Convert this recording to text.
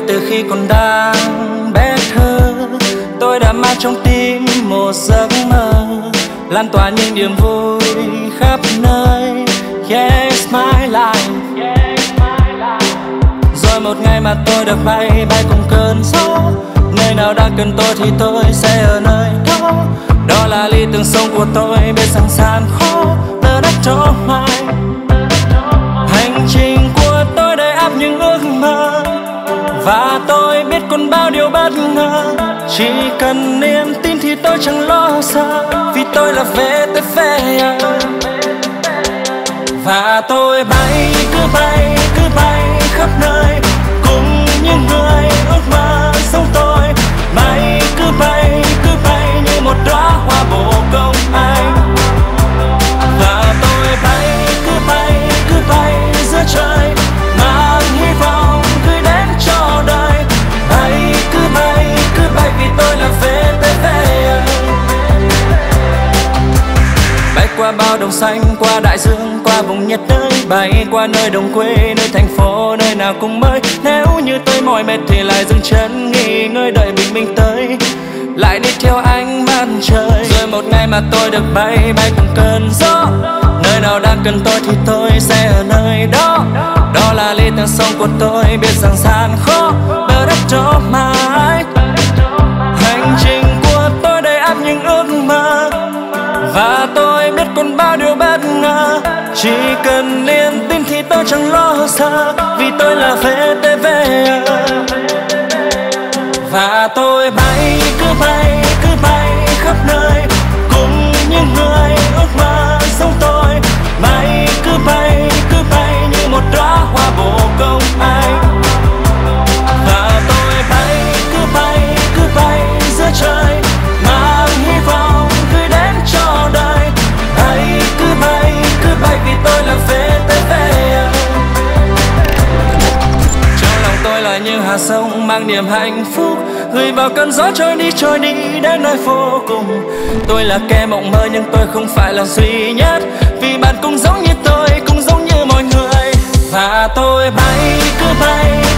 Ngay từ khi còn đang bé thơ, tôi đã mang trong tim một giấc mơ, lan tỏa những niềm vui khắp nơi. Yes, my life. Rồi một ngày mà tôi được bay, bay cùng cơn gió. Nơi nào đang cần tôi thì tôi sẽ ở nơi đó. Đó là lý tưởng sống của tôi, biết rằng gian khó tớ đã cho mai. Hành trình của tôi đầy ắp những ước mơ, và tôi biết còn bao điều bất ngờ. Chỉ cần niềm tin thì tôi chẳng lo xa, vì tôi là VTV. Và tôi bay, cứ bay khắp nơi, cùng những người ước mơ sống tôi. Bay, cứ bay như một đóa hoa bồ công anh. Và tôi bay, cứ bay giữa trời, mang hy vọng gửi đến cho đời. Bay, cứ bay vì tôi là VTV. Bay qua bao đồng xanh, qua đại dương, qua vùng nhiệt đới, bay qua nơi đồng quê, nơi thành phố, nơi nào cũng mới. Nếu như tôi mỏi mệt thì lại dừng chân nghỉ ngơi, đợi bình minh tới lại đi theo ánh mặt trời. Rồi một ngày mà tôi được bay, bay cùng cơn gió. Nơi nào đang cần tôi thì tôi sẽ ở nơi đó. Đó là lý tưởng sống của tôi, biết rằng gian khó bờ đất đó mãi. Hành trình của tôi đầy ắp những ước mơ, và tôi biết còn bao điều bất ngờ. Chỉ cần niềm tin thì tôi chẳng lo xa, vì tôi là VTV. Và tôi bay, cứ bay khắp nơi, cùng những người ước mơ giống tôi. Bay, cứ bay như một đóa hoa bồ công anh. Và tôi cứ bay giữa trời, mang hy vọng gửi đến cho đời. Cứ bay vì tôi là VTV. Trong lòng tôi là những hạt sông mang niềm hạnh phúc, gửi vào cơn gió trôi đi đến nơi vô cùng. Tôi là kẻ mộng mơ nhưng tôi không phải là duy nhất, vì bạn cũng giống như tôi, cũng giống như mọi người. Và tôi bay, cứ bay.